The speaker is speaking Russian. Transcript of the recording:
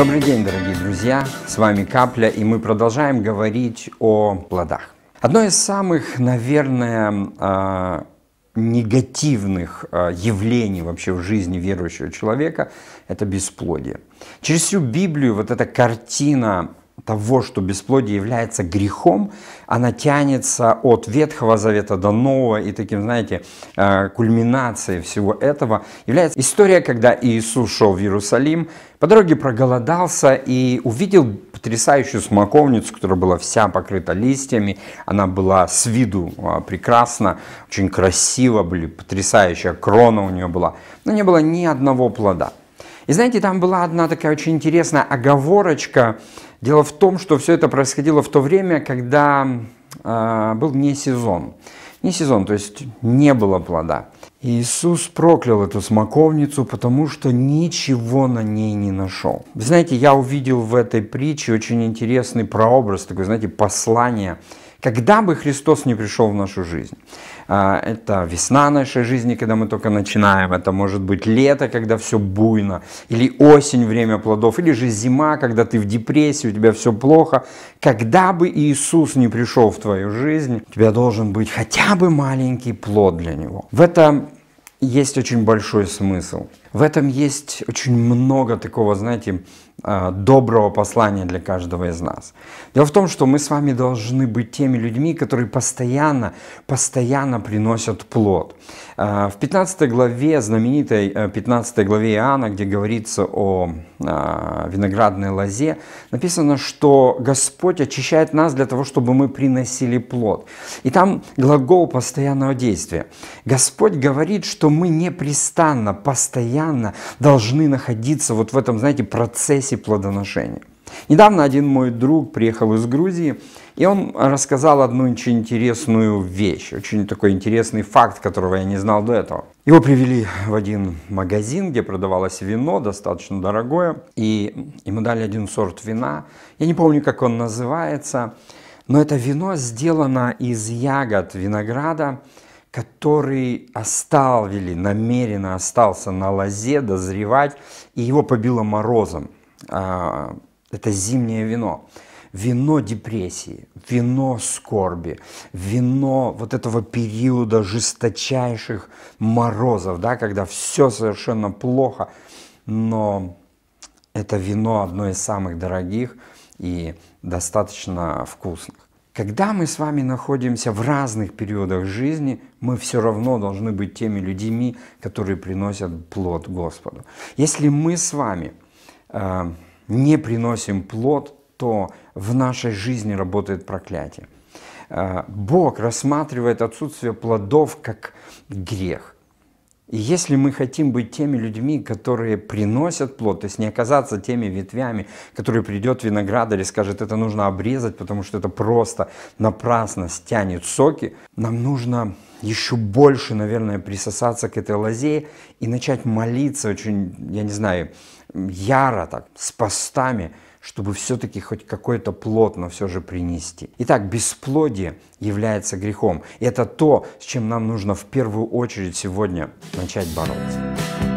Добрый день, дорогие друзья! С вами Капля, и мы продолжаем говорить о плодах. Одно из самых, наверное, негативных явлений вообще в жизни верующего человека – это бесплодие. Через всю Библию вот эта картина того, что бесплодие является грехом, она тянется от Ветхого Завета до Нового, и таким, знаете, кульминацией всего этого является история, когда Иисус шел в Иерусалим, по дороге проголодался и увидел потрясающую смоковницу, которая была вся покрыта листьями, она была с виду прекрасна, очень красиво, были потрясающая крона у нее была, но не было ни одного плода. И знаете, там была одна такая очень интересная оговорочка. Дело в том, что все это происходило в то время, когда был не сезон. Не сезон, то есть не было плода. Иисус проклял эту смоковницу, потому что ничего на ней не нашел. Вы знаете, я увидел в этой притче очень интересный прообраз, такое, знаете, послание. Когда бы Христос не пришел в нашу жизнь, это весна нашей жизни, когда мы только начинаем, это может быть лето, когда все буйно, или осень, время плодов, или же зима, когда ты в депрессии, у тебя все плохо. Когда бы Иисус не пришел в твою жизнь, у тебя должен быть хотя бы маленький плод для Него. В этом есть очень большой смысл. В этом есть очень много такого, знаете, доброго послания для каждого из нас. Дело в том, что мы с вами должны быть теми людьми, которые постоянно приносят плод. В 15 главе, знаменитой 15 главе Иоанна, где говорится о виноградной лозе, написано, что Господь очищает нас для того, чтобы мы приносили плод. И там глагол постоянного действия. Господь говорит, что мы непрестанно, постоянно должны находиться вот в этом, знаете, процессе плодоношения. Недавно один мой друг приехал из Грузии, и он рассказал одну очень интересную вещь, очень такой интересный факт, которого я не знал до этого. Его привели в один магазин, где продавалось вино, достаточно дорогое, и ему дали один сорт вина. Я не помню, как он называется, но это вино сделано из ягод винограда, который намеренно остался на лозе дозревать, и его побило морозом. Это зимнее вино. Вино депрессии, вино скорби, вино вот этого периода жесточайших морозов, да, когда все совершенно плохо, но это вино одно из самых дорогих и достаточно вкусных. Когда мы с вами находимся в разных периодах жизни, мы все равно должны быть теми людьми, которые приносят плод Господу. Если мы с вами не приносим плод, то в нашей жизни работает проклятие. Бог рассматривает отсутствие плодов как грех. И если мы хотим быть теми людьми, которые приносят плод, то есть не оказаться теми ветвями, которые придет виноградарь и скажет, это нужно обрезать, потому что это просто напрасно стянет соки, нам нужно еще больше, наверное, присосаться к этой лозе и начать молиться очень, я не знаю, яро так, с постами, чтобы все-таки хоть какой-то плод, но все же принести. Итак, бесплодие является грехом. Это то, с чем нам нужно в первую очередь сегодня начать бороться.